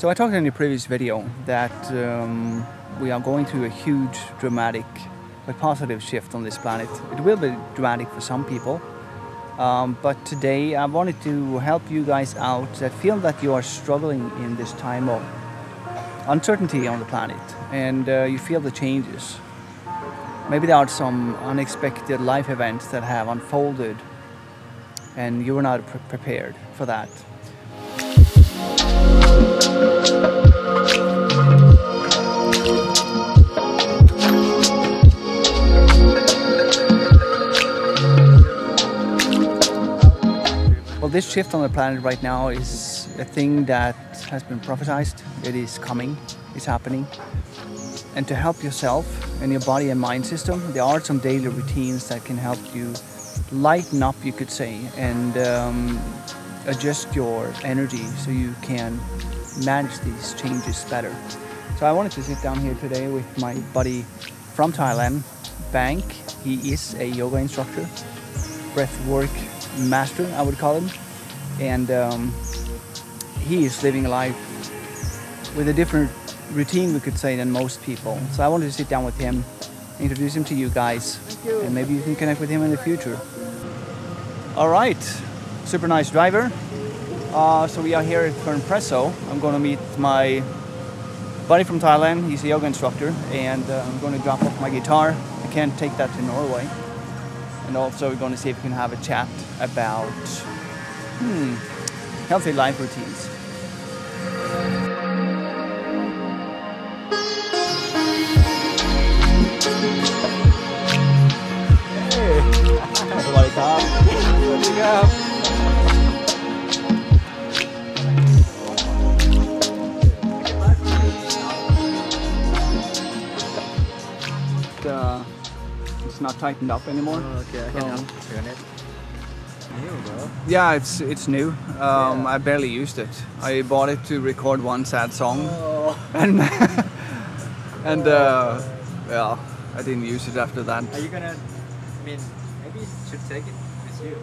So I talked in the previous video that we are going through a huge, dramatic, but positive shift on this planet. It will be dramatic for some people, but today I wanted to help you guys out that feel that you are struggling in this time of uncertainty on the planet, and you feel the changes. Maybe there are some unexpected life events that have unfolded and you were not prepared for that. Well, this shift on the planet right now is a thing that has been prophesized. It is coming, it's happening. And to help yourself and your body and mind system, there are some daily routines that can help you lighten up, you could say, and adjust your energy so you can manage these changes better. So I wanted to sit down here today with my buddy from Thailand, Bank. He is a yoga instructor, breathwork master, I would call him. And he is living life with a different routine, we could say, than most people. So I wanted to sit down with him, introduce him to you guys, and maybe you can connect with him in the future. All right, super nice driver. So we are here at Fernpresso. I'm going to meet my buddy from Thailand. He's a yoga instructor, and I'm going to drop off my guitar. I can't take that to Norway. And also we're going to see if we can have a chat about healthy life routines. Hey. It's not tightened up anymore. Oh, okay, I can turn it. New, bro. Yeah, it's new. Yeah. I barely used it. I bought it to record one sad song, and I didn't use it after that. Are you gonna? I mean, maybe you should take it with you.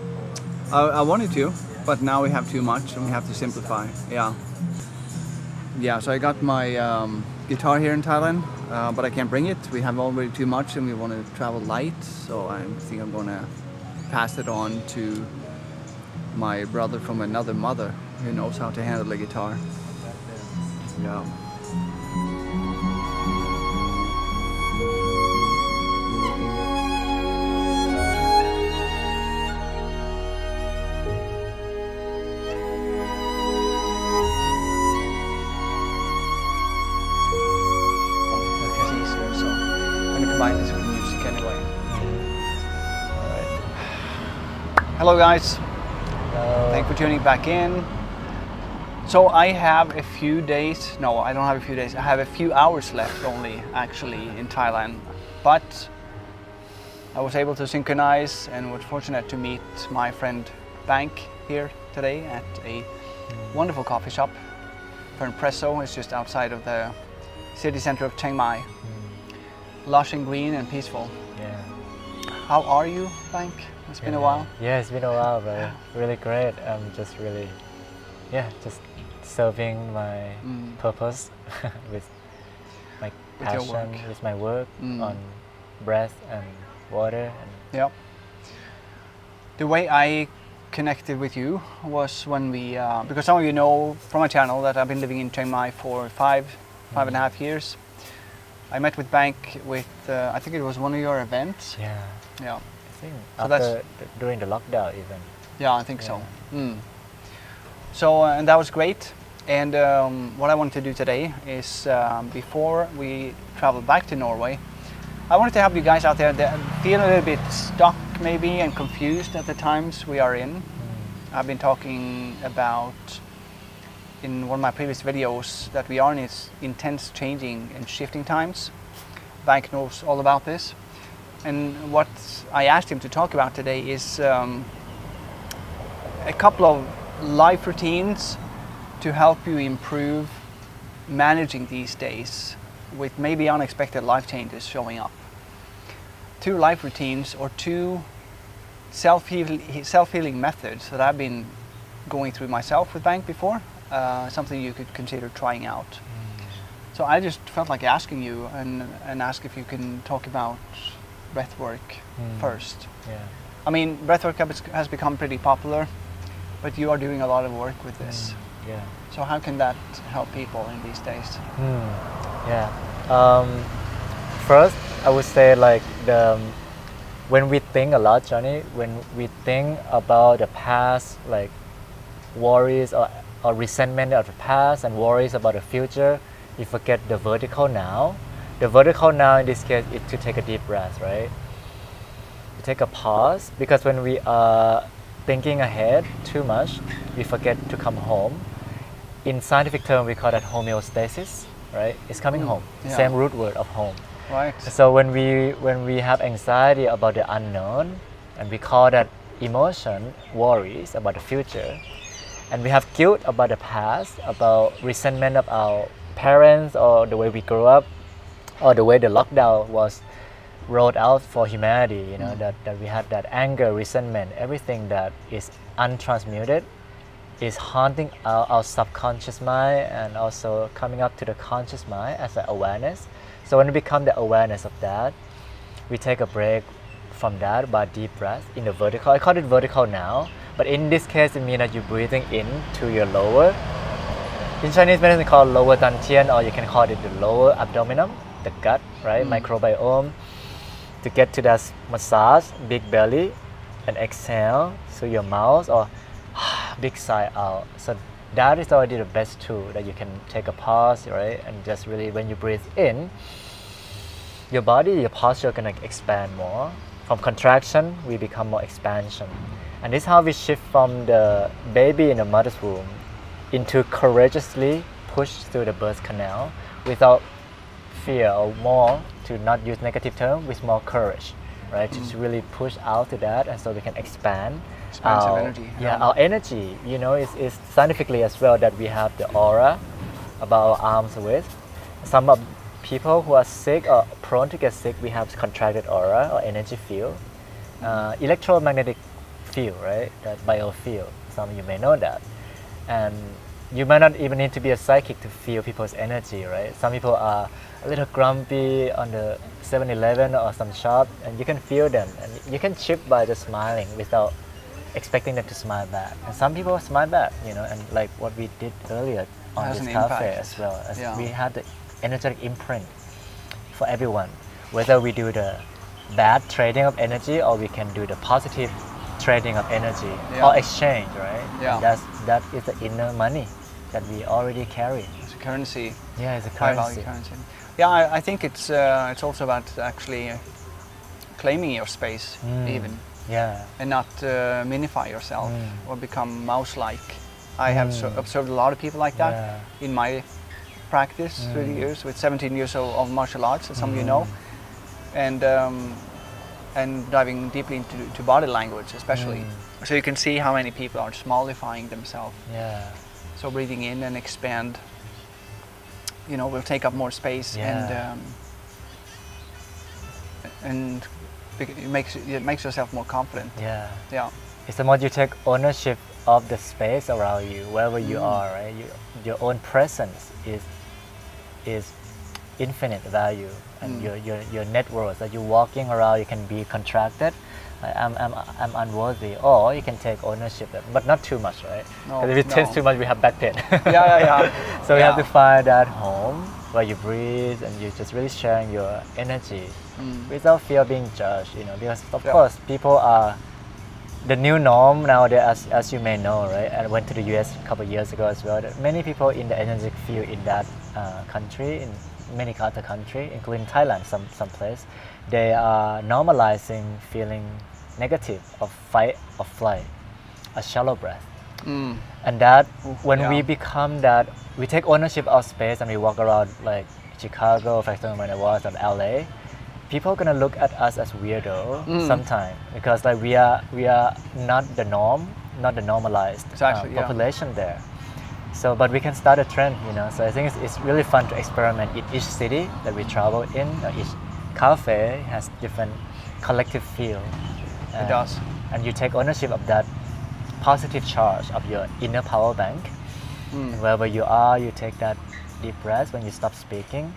I wanted to, but now we have too much and we have to simplify. Yeah. Yeah. So I got my guitar here in Thailand. But I can't bring it. We have already too much and we want to travel light, so I think I'm going to pass it on to my brother from another mother who knows how to handle a guitar. Yeah. Hello guys, thanks for tuning back in. So I have a few days, no I don't have a few days, I have a few hours left only actually in Thailand. But I was able to synchronize and was fortunate to meet my friend Bank here today at a wonderful coffee shop. Fernpresso is just outside of the city center of Chiang Mai. Lush and green and peaceful. Yeah. How are you, Bank? It's been a while. Yeah, it's been a while, but really great. I'm just really, just serving my purpose with my passion, with my work on breath and water. Yeah. The way I connected with you was when we, because some of you know from my channel that I've been living in Chiang Mai for five and a half years. I met with Bank with, I think it was one of your events. Yeah. Yeah. So after, during the lockdown even. Yeah, I think so. Mm. So, and that was great. And what I want to do today is, before we travel back to Norway, I wanted to help you guys out there that feel a little bit stuck maybe and confused at the times we are in. I've been talking about in one of my previous videos that we are in intense changing and shifting times. Bank knows all about this. And what I asked him to talk about today is a couple of life routines to help you improve managing these days with maybe unexpected life changes showing up. Two life routines or two self-healing methods that I've been going through myself with Bank before something you could consider trying out. So I just felt like asking you and ask if you can talk about breathwork first. Yeah. I mean, breathwork has become pretty popular, but you are doing a lot of work with this. Yeah. So how can that help people in these days? Yeah. First, I would say like when we think a lot, Johnny, when we think about the past, like worries or resentment of the past and worries about the future, you forget the vertical now. The vertical now in this case is to take a deep breath, right? You take a pause, because when we are thinking ahead too much, we forget to come home. In scientific terms, we call that homeostasis, right? It's coming home, same root word of home. Right. So when we have anxiety about the unknown, and we call that emotion worries about the future, and we have guilt about the past, about resentment of our parents or the way we grew up, or the way the lockdown was rolled out for humanity, you know, that we had that anger, resentment, everything that is untransmuted is haunting our subconscious mind and also coming up to the conscious mind as an awareness. So when we become the awareness of that, we take a break from that by deep breath in the vertical. I call it vertical now, but in this case it means that you're breathing in to your lower. In Chinese medicine it's called lower dantian, or you can call it the lower abdominum, the gut, right? Microbiome, to get to that massage, big belly, and exhale through your mouth or big sigh out. So that is already the best tool that you can take a pause, right? And just really when you breathe in, your body, your posture can like expand more. From contraction, we become more expansion. And this is how we shift from the baby in the mother's womb into courageously push through the birth canal without fear, or more, to not use negative term, with more courage, right? To really push out to that, and so we can expand our energy. Yeah, our energy, you know, is scientifically as well that we have the aura about our arms with. Some of people who are sick or prone to get sick, we have contracted aura or energy field, electromagnetic field, right? That biofield, some of you may know that. And you might not even need to be a psychic to feel people's energy, right? Some people are a little grumpy on the 7-Eleven or some shop, and you can feel them, and you can chip by just smiling without expecting them to smile back. And some people smile back, you know, and like what we did earlier on this cafe as well, as we had the energetic imprint for everyone, whether we do the bad trading of energy or we can do the positive trading of energy or exchange, right? Yeah. That is the inner money that we already carry. It's a currency. Yeah, it's a currency. Yeah, I think it's also about actually claiming your space, even. Yeah. And not minify yourself or become mouse-like. I have observed a lot of people like that in my practice through the years, with 17 years of martial arts, as some of you know. And diving deeply into body language, especially. So you can see how many people are smallifying themselves. Yeah. So breathing in and expand, you know, will take up more space, and it makes yourself more confident. Yeah. Yeah. It's the more you take ownership of the space around you, wherever you are, right? Your own presence is infinite value, and your net worth that you're walking around, you can be contracted, like, I'm unworthy, or you can take ownership, but not too much, right? No, if it takes too much, we have back pain. So we have to find that home where you breathe and you're just really sharing your energy without fear of being judged, you know, because of course people are the new norm nowadays, as you may know, right? I went to the US a couple of years ago as well. Many people in the energetic field in that country, in many other countries, including Thailand, some place, they are normalizing feeling negative of fight or flight, a shallow breath. And that when we become that, we take ownership of space and we walk around like Chicago, for example, when I was in LA, people are gonna look at us as weirdo sometimes, because like we are not the norm, not the normalized population there. So, but we can start a trend, you know. So I think it's really fun to experiment in each city that we travel in. Each cafe has different collective feel. It does. And you take ownership of that positive charge of your inner power bank, Wherever you are, you take that deep breath when you stop speaking.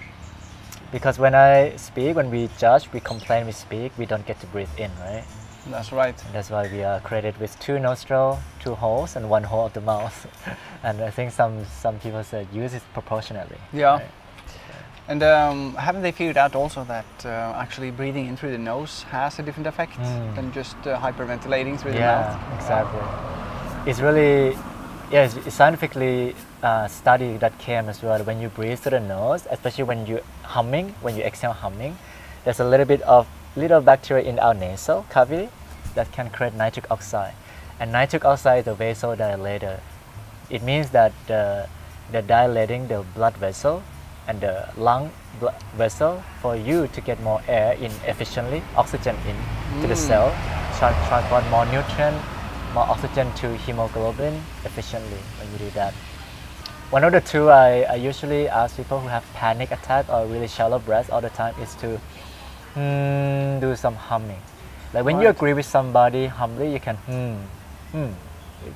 Because when I speak, when we judge, we complain, we speak, we don't get to breathe in, right? That's right. That's why we are created with two nostrils, two holes, and one hole of the mouth. And I think some people said use it proportionally. Yeah. Right? And haven't they figured out also that actually breathing in through the nose has a different effect than just hyperventilating through the mouth? Yeah, exactly. It's really, it's scientifically study that came as well. When you breathe through the nose, especially when you humming, when you exhale humming, there's a little bit of little bacteria in our nasal cavity that can create nitric oxide, and nitric oxide is a vasodilator. It means that they're dilating the blood vessel and the lung blood vessel for you to get more air in efficiently, oxygen in to the cell, transport more nutrient, more oxygen to hemoglobin efficiently when you do that. One of the two I usually ask people who have panic attack or really shallow breath all the time is to do some humming. Like when you agree with somebody humbly, you can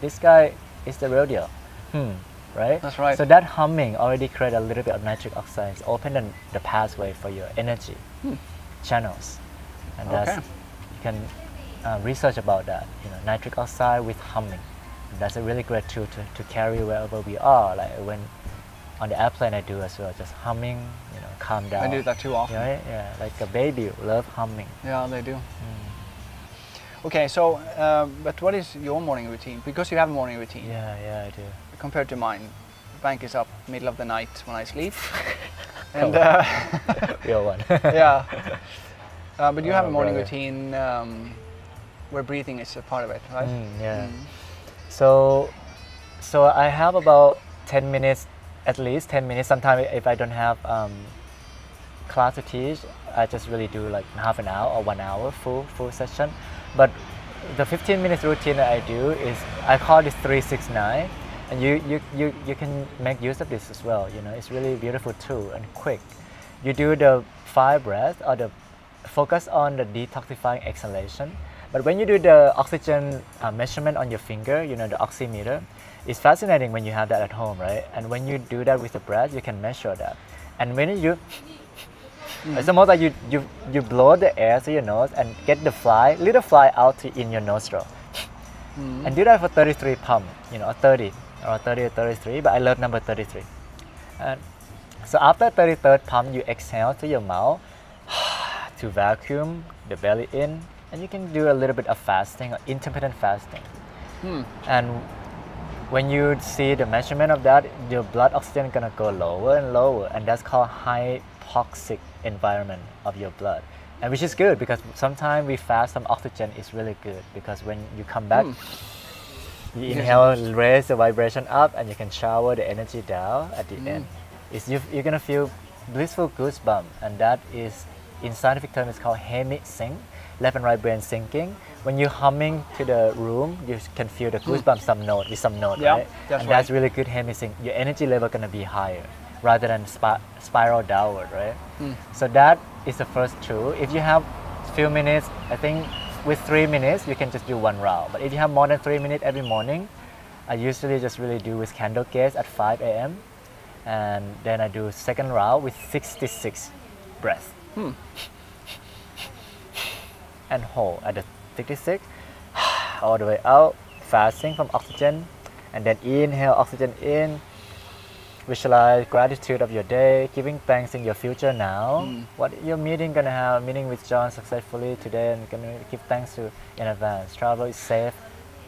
this guy is the real deal, right? That's right. So that humming already creates a little bit of nitric oxide, open the pathway for your energy channels, and that's, you can research about that. You know, nitric oxide with humming. And that's a really great tool to carry wherever we are. Like when on the airplane, I do as well, just humming. You know, calm down. I do that too often. Right? Yeah, like a baby love humming. Yeah, they do. Okay, so but what is your morning routine? Because you have a morning routine. Yeah, yeah, I do. Compared to mine, Bank is up middle of the night when I sleep. And real one. Yeah, but you have a morning routine where breathing is a part of it, right? Yeah. So I have about 10 minutes. At least 10 minutes. Sometimes if I don't have class to teach, I just really do like half an hour or 1 hour full session. But the 15 minutes routine that I do is, I call this 3-6-9, and you can make use of this as well. You know, it's really beautiful too and quick. You do the fire breath or the focus on the detoxifying exhalation. But when you do the oxygen measurement on your finger, you know, the oximeter, it's fascinating when you have that at home, right? And when you do that with the breath, you can measure that. And when you, it's almost like you blow the air through your nose and get the little fly out in your nostril. And do that for 33 pumps, you know, or 30, or 30 or 33, but I love number 33. And so after 33rd pump, you exhale through your mouth to vacuum the belly in. And you can do a little bit of fasting or intermittent fasting. And when you see the measurement of that, your blood oxygen is going to go lower and lower. And that's called hypoxic environment of your blood. And which is good, because sometimes we fast some oxygen is really good. Because when you come back, you inhale, raise the vibration up, and you can shower the energy down at the end. You're going to feel blissful goosebumps. And that is, in scientific terms, it's called hemi sync. Left and right brain syncing. When you're humming to the room, you can feel the goosebumps with some note, right? And that's really good hemi-sync. Your energy level gonna be higher rather than spiral downward, right? So that is the first tool. If you have a few minutes, I think with 3 minutes, you can just do one round. But if you have more than 3 minutes every morning, I usually just really do with candle gaze at 5 a.m. And then I do second round with 66 breaths. And hold at the 66, all the way out, fasting from oxygen, and then inhale oxygen in. Visualize gratitude of your day, giving thanks in your future now. What your meeting gonna have, meeting with John successfully today, and gonna give thanks to in advance. Travel is safe,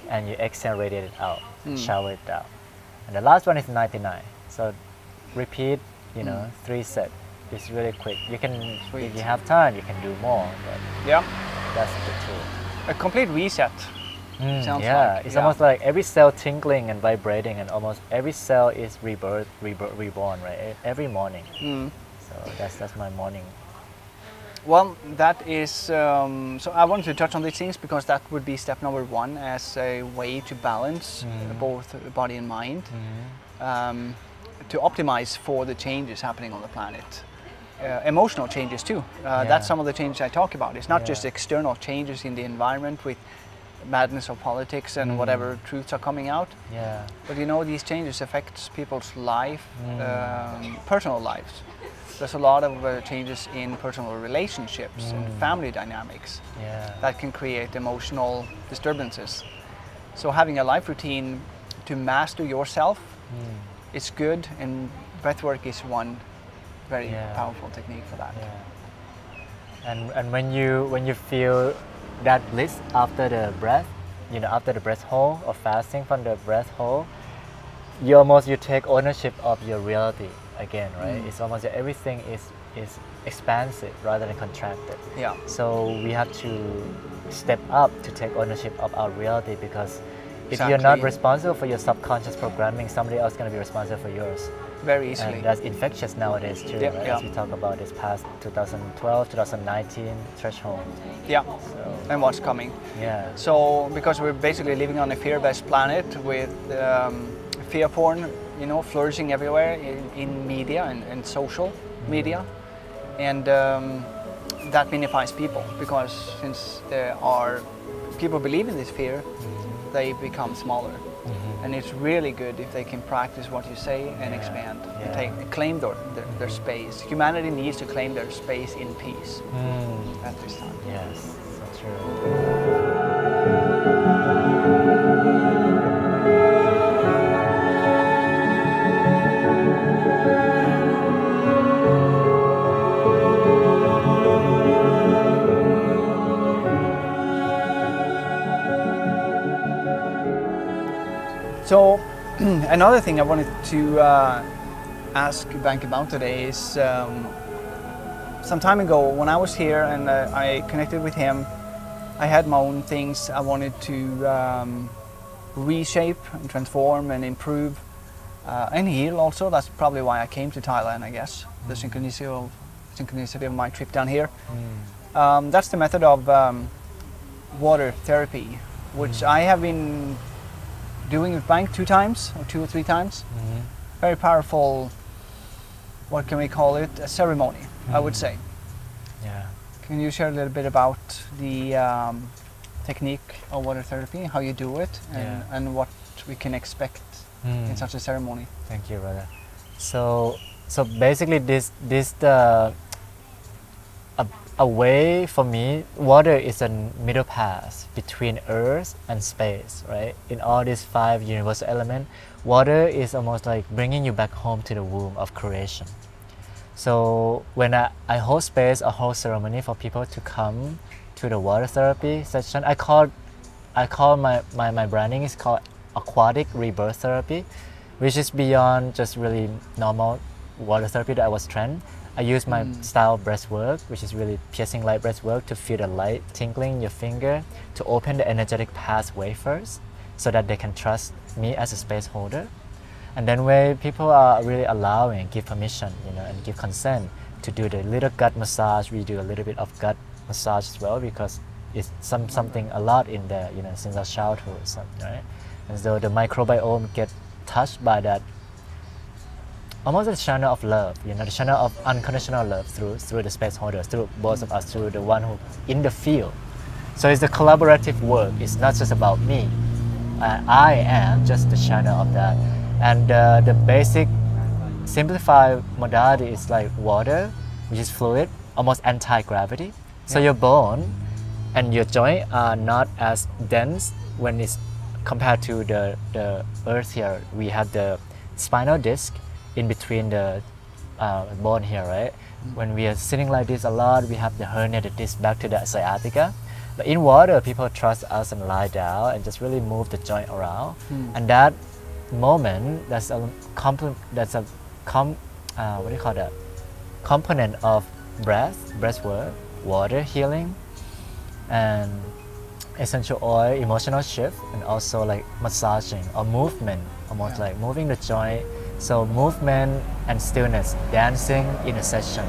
and you exhale, radiate it out, shower it out. And the last one is 99. So repeat, you know, 3 sets. It's really quick. You can, if you have time, you can do more. But that's the tool. A complete reset. Sounds like. It's almost like every cell tingling and vibrating, and almost every cell is reborn, right? Every morning. So that's my morning. Well, that is. So I wanted to touch on these things because that would be step number one as a way to balance both body and mind, to optimize for the changes happening on the planet. Emotional changes too. That's some of the changes I talk about. It's not just external changes in the environment with madness of politics and whatever truths are coming out. Yeah. But you know, these changes affect people's life, personal lives. There's a lot of changes in personal relationships and family dynamics that can create emotional disturbances. So having a life routine to master yourself is good, and breathwork is one very powerful technique for that. Yeah. And when you feel that bliss after the breath, you know, after the breath hold or fasting from the breath hold, you take ownership of your reality again, right? It's almost like everything is expansive rather than contracted. Yeah. So we have to step up to take ownership of our reality, because if you're not responsible for your subconscious programming, somebody else is going to be responsible for yours. Very easily. And that's infectious nowadays too, right? As we talk about this past 2012, 2019 threshold. Yeah, so, and what's coming. Yeah. So, because we're basically living on a fear-based planet with fear porn, you know, flourishing everywhere in media and social media. And that minifies people, because since there are people believe in this fear, they become smaller. And it's really good if they can practice what you say and expand, and claim their space. Humanity needs to claim their space in peace at this time. Yes, so true. So another thing I wanted to ask Bank about today is some time ago when I was here and I connected with him, I had my own things I wanted to reshape and transform and improve and heal also. That's probably why I came to Thailand, I guess, the synchronicity of my trip down here. That's the method of water therapy, which I have been doing with Bank two or three times. Very powerful, what can we call it, a ceremony, I would say. Yeah. Can you share a little bit about the technique of water therapy, how you do it, and what we can expect in such a ceremony? Thank you, brother. So basically a way for me, water is a middle path between earth and space, right? In all these five universal elements, water is almost like bringing you back home to the womb of creation. So when I hold space, I hold ceremony for people to come to the water therapy session. I call my branding is called aquatic rebirth therapy, which is beyond just really normal water therapy that I was trained. I use my style of breathwork, which is really piercing light breathwork, to feel the light tingling in your finger, to open the energetic pathway first, so that they can trust me as a space holder. And then when people are really allowing, give permission, you know, and give consent to do the little gut massage, we do a little bit of gut massage as well, because it's something a lot in there, you know, since our childhood, right? And so the microbiome get touched by that. Almost a channel of love, you know, the channel of unconditional love through the space holders, through both of us, through the one who in the field. So it's a collaborative work. It's not just about me. I am just the channel of that. And the basic simplified modality is like water, which is fluid, almost anti-gravity. So your bone and your joint are not as dense when it's compared to the earth here. We have the spinal disc in between the bone here, right? When we are sitting like this a lot, we have the herniated disc back to the sciatica. But in water, people trust us and lie down and just really move the joint around. And that moment, that's a component of breathwork, water healing, and essential oil, emotional shift, and also like massaging or movement, almost like moving the joint. So movement and stillness, dancing in a session.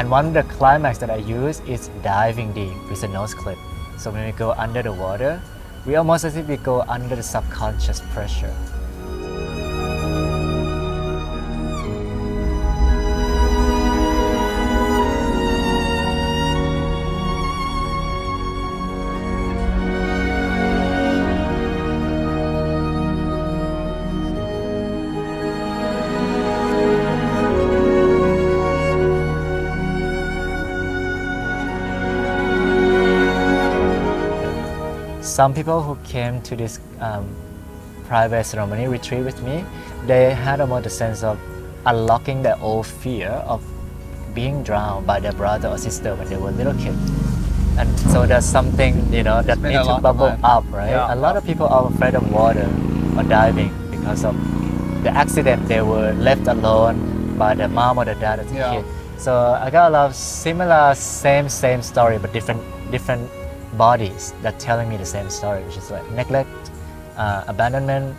And one of the climax that I use is diving deep with a nose clip. So when we go under the water, we almost as if we go under the subconscious pressure. Some people who came to this private ceremony retreat with me, they had about the sense of unlocking their old fear of being drowned by their brother or sister when they were little kids. And so there's something, you know, that needs to bubble up, right? Yeah. A lot of people are afraid of water or diving because of the accident. They were left alone by the mom or the dad as a kid. So I got a lot of similar, same story, but different bodies that telling me the same story, which is like neglect, abandonment,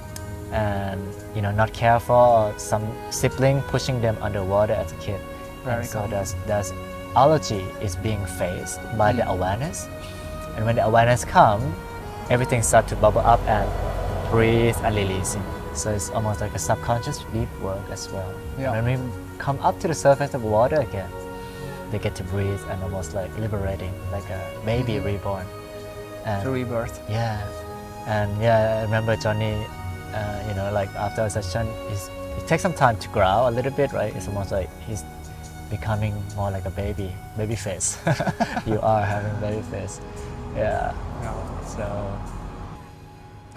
and you know, not careful, or some sibling pushing them underwater as a kid. And so that's allergy is being faced by the awareness, and when the awareness comes, everything starts to bubble up and breathe and releasing. So it's almost like a subconscious deep work as well. When we come up to the surface of water again, they get to breathe and almost like liberating, like a baby reborn. And to rebirth. Yeah. And yeah, I remember Johnny, you know, like after a session, it takes some time to growl a little bit, right? It's almost like he's becoming more like a baby face. You are having baby face. Yeah. So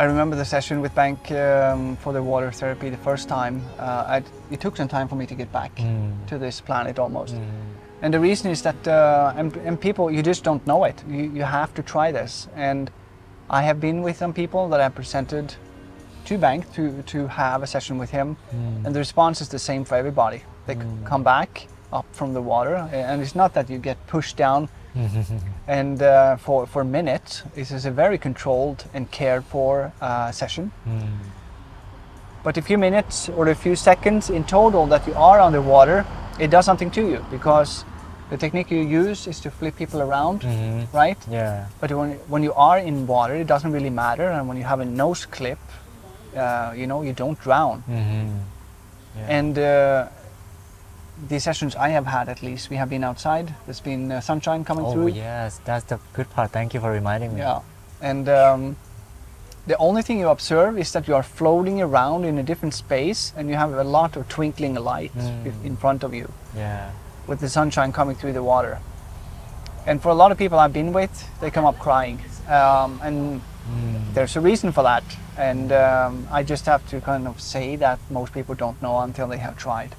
I remember the session with Bank for the water therapy the first time. It took some time for me to get back to this planet almost. And the reason is that, and people, you just don't know it. You have to try this. And I have been with some people that I presented to Bank to have a session with him. And the response is the same for everybody. They come back up from the water. And it's not that you get pushed down and for a minute. This is a very controlled and cared for session. But a few minutes or a few seconds in total that you are underwater, it does something to you, because the technique you use is to flip people around, right? Yeah. But when you are in water, it doesn't really matter. And when you have a nose clip, you know, you don't drown. And the sessions I have had, at least, we have been outside. There's been sunshine coming through. Oh yes, that's the good part. Thank you for reminding me. Yeah. And the only thing you observe is that you are floating around in a different space, and you have a lot of twinkling light in front of you, with the sunshine coming through the water. And for a lot of people I've been with, they come up crying, and there's a reason for that. And I just have to kind of say that most people don't know until they have tried.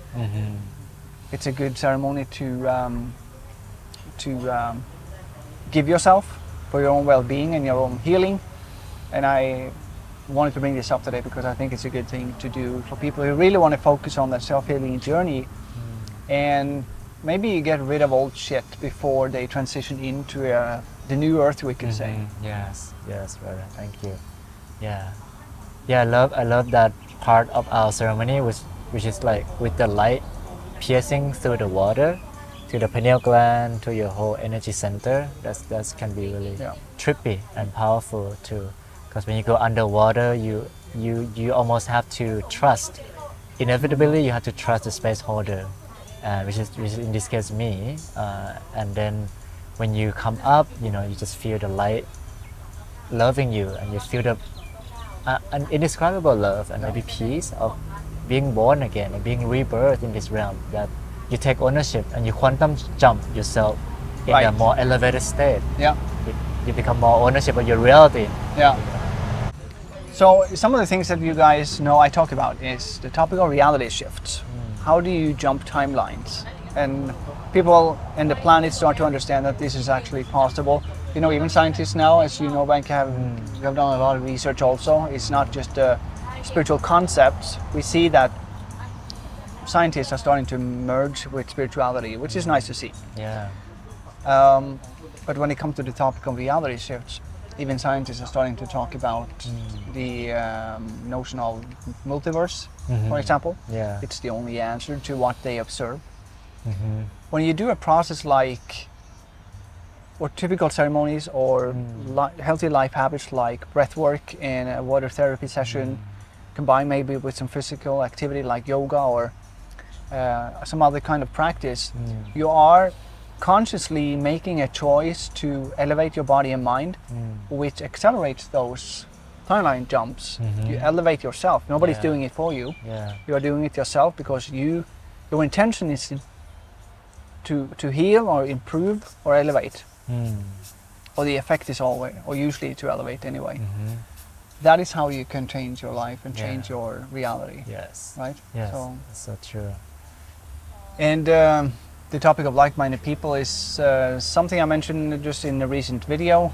It's a good ceremony to give yourself for your own well-being and your own healing. And I wanted to bring this up today because I think it's a good thing to do for people who really want to focus on their self-healing journey and maybe get rid of old shit before they transition into the new earth, we could say. Yes, brother. Thank you. Yeah, I love that part of our ceremony, which is like with the light piercing through the water, to the pineal gland, to your whole energy center. That can be really trippy and powerful too. Because when you go underwater, you almost have to trust. Inevitably, you have to trust the space holder, which is in this case me. And then when you come up, you know, you just feel the light loving you, and you feel the an indescribable love and maybe peace of being born again and being rebirthed in this realm. That you take ownership and you quantum jump yourself in a more elevated state. Yeah, you become more ownership of your reality. Yeah. So some of the things that you guys know I talk about is the topic of reality shifts. How do you jump timelines? And people and the planet start to understand that this is actually possible. You know, even scientists now, as you know, Bank, have done a lot of research also. It's not just spiritual concepts. We see that scientists are starting to merge with spirituality, which is nice to see. Yeah. But when it comes to the topic of reality shifts, even scientists are starting to talk about the notion of multiverse, for example. It's the only answer to what they observe. Mm-hmm. When you do a process like, or typical ceremonies or healthy life habits like breath work and a water therapy session, combined maybe with some physical activity like yoga or some other kind of practice, you are consciously making a choice to elevate your body and mind, which accelerates those timeline jumps. You elevate yourself. Nobody's doing it for you. You are doing it yourself because you, your intention is to heal or improve or elevate. Or the effect is always, or usually to elevate anyway. That is how you can change your life and change your reality. Yes. Right? Yes, so, that's so true. And the topic of like-minded people is something I mentioned just in a recent video.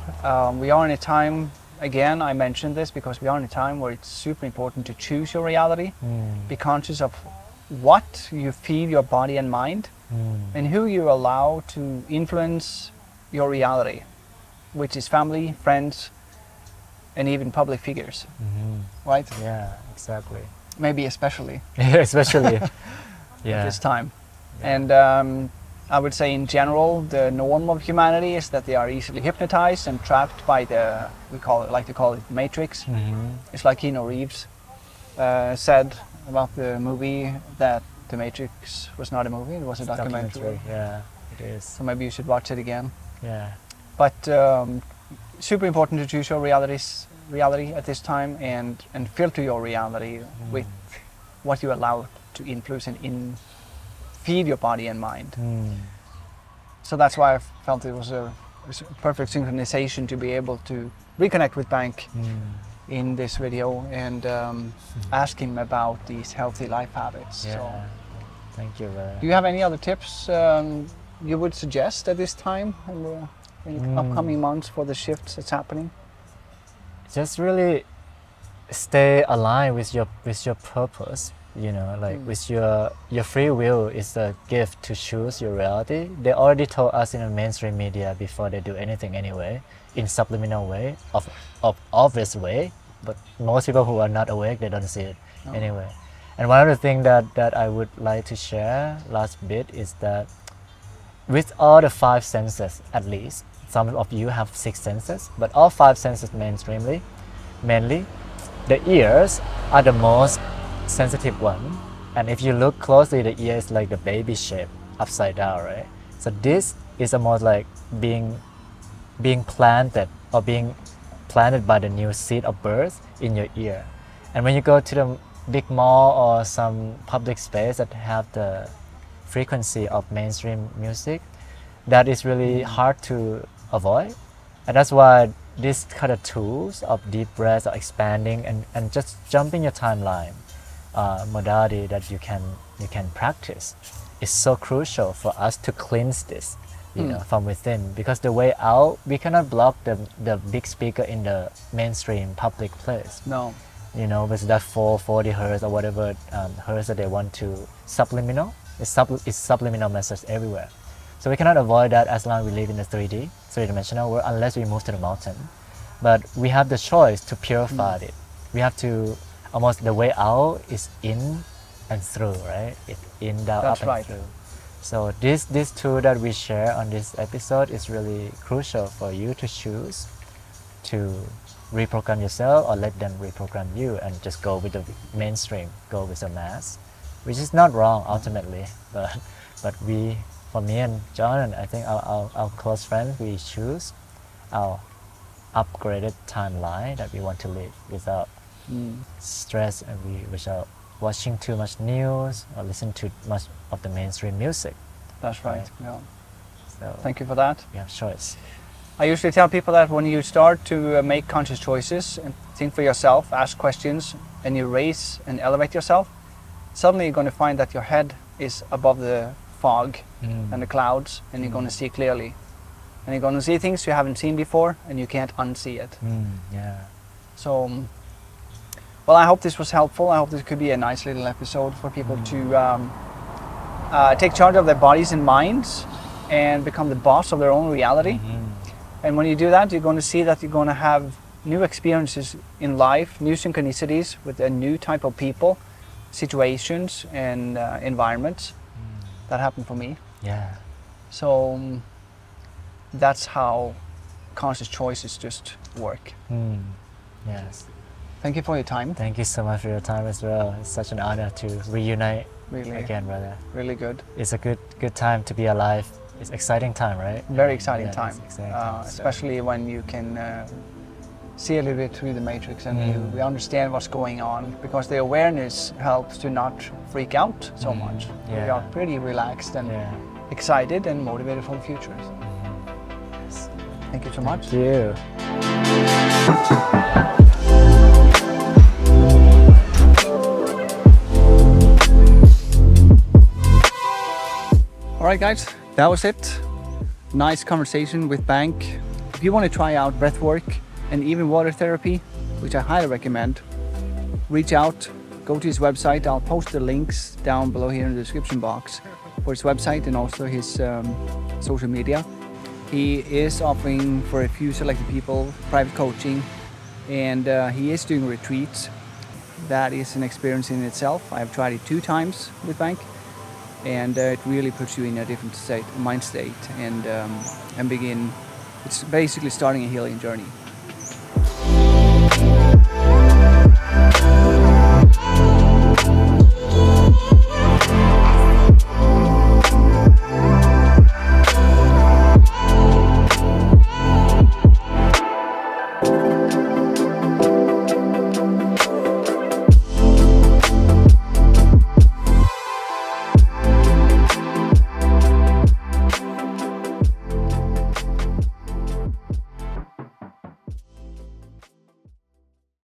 We are in a time, again, I mentioned this because we are in a time where it's super important to choose your reality, be conscious of what you feed your body and mind, and who you allow to influence your reality, which is family, friends, and even public figures, right? Yeah, exactly. Maybe especially. Especially, yeah. At this time. Yeah. And I would say in general, the norm of humanity is that they are easily hypnotized and trapped by the, we call it, like to call it, matrix. It's like Keanu Reeves said about the movie that The Matrix was not a movie, it was a documentary. Yeah, it is. So maybe you should watch it again. Yeah. But super important to choose your reality at this time and filter your reality with what you allow to influence and feed your body and mind. So that's why I felt it was a perfect synchronization to be able to reconnect with Bank in this video and ask him about these healthy life habits. Yeah. So, thank you. Do you have any other tips you would suggest at this time? In the upcoming months for the shifts that's happening? Just really stay aligned with your purpose, you know, like with your free will is a gift to choose your reality. They already told us in the mainstream media before they do anything anyway, in subliminal way, of obvious way, but most people who are not awake, they don't see it anyway. And one other thing that I would like to share last bit is that with all the 5 senses at least, some of you have 6 senses, but all 5 senses mainly, the ears are the most sensitive one. And if you look closely, the ear is like the baby shape, upside down, right? So this is almost like being planted by the new seed of birth in your ear. And when you go to the big mall or some public space that have the frequency of mainstream music, that is really hard to avoid. And that's why this kind of tools of deep breath or expanding and just jumping your timeline modality that you can practice is so crucial for us to cleanse this, you know, from within. Because the way out, we cannot block the big speaker in the mainstream public place. No. You know, with that 440 hertz or whatever hertz that they want to subliminal. It's subliminal messages everywhere. So we cannot avoid that as long as we live in the 3D, three-dimensional world, unless we move to the mountain. But we have the choice to purify it. We have to, almost the way out is in and through, right? It in, down, up, and through. So this tool that we share on this episode is really crucial for you to choose to reprogram yourself or let them reprogram you and just go with the mainstream, go with the mass. Which is not wrong ultimately, but we, for me and John, and I think our close friends, we choose our upgraded timeline that we want to live without stress and without watching too much news or listen to much of the mainstream music. That's right. Yeah. So thank you for that. We have choice. I usually tell people that when you start to make conscious choices and think for yourself, ask questions, and you raise and elevate yourself, suddenly you're going to find that your head is above the fog and the clouds, and you're going to see clearly. And you're going to see things you haven't seen before, and you can't unsee it. Yeah. So, well, I hope this was helpful. I hope this could be a nice little episode for people to take charge of their bodies and minds and become the boss of their own reality. And when you do that, you're going to see that you're going to have new experiences in life, new synchronicities with a new type of people, situations and environments that happened for me. Yeah. So that's how conscious choices just work. Mm. Yes. Thank you for your time. Thank you so much for your time as well. It's such an honor to reunite again, brother. Really good. It's a good time to be alive. It's exciting time, right? Very exciting time. Exciting time. Especially when you can see a little bit through the matrix and we understand what's going on, because the awareness helps to not freak out so much. Yeah. We are pretty relaxed and excited and motivated for the future. Yes. Thank you so much. Thank you. Alright guys, that was it. Nice conversation with Bank. If you want to try out breathwork and even water therapy, which I highly recommend, reach out, go to his website. I'll post the links down below here in the description box for his website and also his social media. He is offering for a few selected people private coaching, and he is doing retreats. That is an experience in itself. I've tried it 2 times with Bank, and it really puts you in a different state, mind state, and begin. It's basically starting a healing journey.